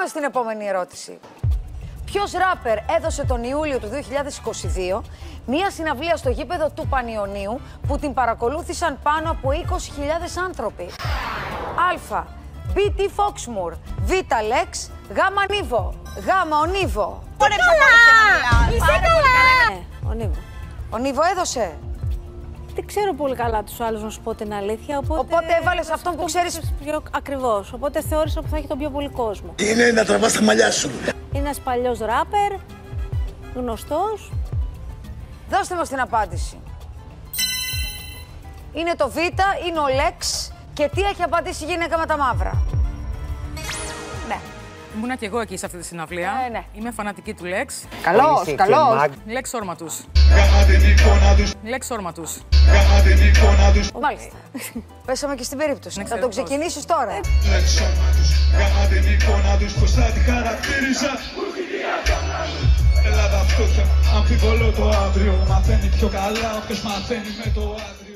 Πάμε στην επόμενη ερώτηση. Ποιος ράπερ έδωσε τον Ιούλιο του 2022 μία συναυλία στο γήπεδο του Πανιωνίου που την παρακολούθησαν πάνω από 20.000 άνθρωποι? Α. BT Foxmoor. Β. Λεξ. Γ. Νίβο. Γ. Νίβο. Είσαι καλά! Ο Νίβο έδωσε. Δεν ξέρω πολύ καλά τους άλλους, να σου πω την αλήθεια. Οπότε έβαλες αυτόν που ξέρεις πιο ακριβώς. Οπότε θεώρησα ότι θα έχει τον πιο πολύ κόσμο. Είναι να τραβάς τα μαλλιά σου. Είναι ένας παλιός ράπερ, γνωστός. Δώστε μας την απάντηση. Είναι το Β, είναι ο Λέξ. Και τι έχει απαντήσει η γυναίκα με τα μαύρα? Ναι. Ήμουνα και εγώ εκεί σε αυτή τη συναυλία. Ναι. Είμαι φανατική του Λέξ. Καλός. Λέξ όρματος. Λέξ όρματος. Μάλιστα. Πέσαμε και στην περίπτωση. Θα το ξεκινήσεις τώρα. Λέξ όρματος. Ελλάδα φτώχεια. Αμφιβολώ το αύριο. Μαθαίνει πιο καλά. Όποιος μαθαίνει με το αύριο.